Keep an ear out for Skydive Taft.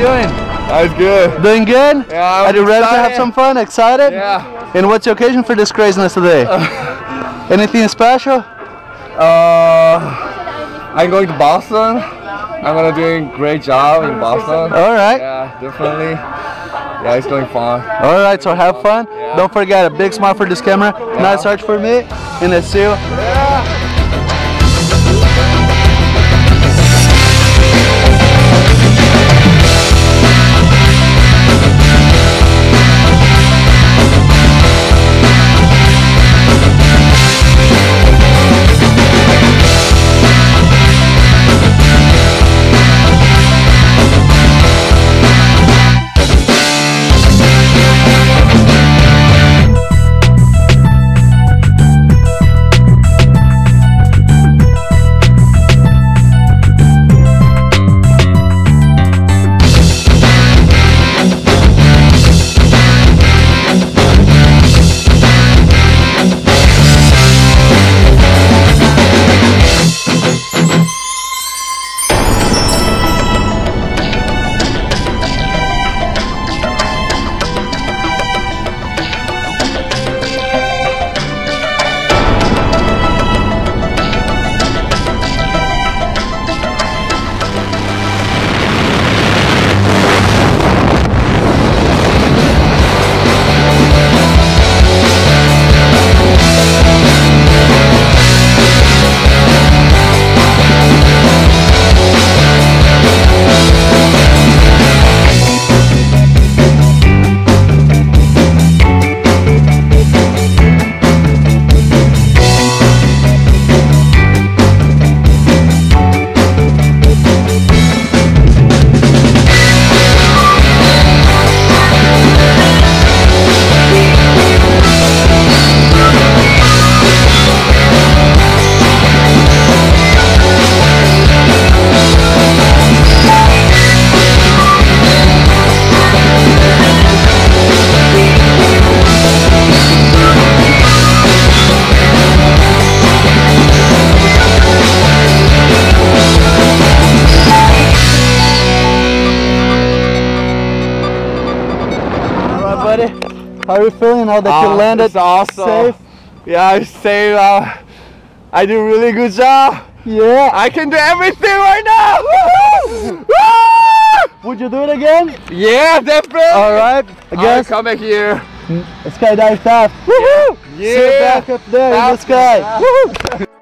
doing? I was good. Doing good? Yeah, Are you ready to have some fun? Excited? Yeah. And what's your occasion for this craziness today? Anything special? I'm going to Boston. I'm going to do a great job in Boston. Alright. Yeah, definitely. Yeah, it's going fun. Alright, so have fun. Yeah. Don't forget, a big smile for this camera. Yeah. Nice search for me. And let's see you. Yeah. How are you feeling now that you landed? It's awesome. Safe? Yeah, I'm safe. I did a really good job. Yeah. I can do everything right now. Woo-hoo! Would you do it again? Yeah, definitely. All right. I guess. Come back here. Skydive Taft. Woohoo! Yeah. See you back up there in the sky. Woohoo!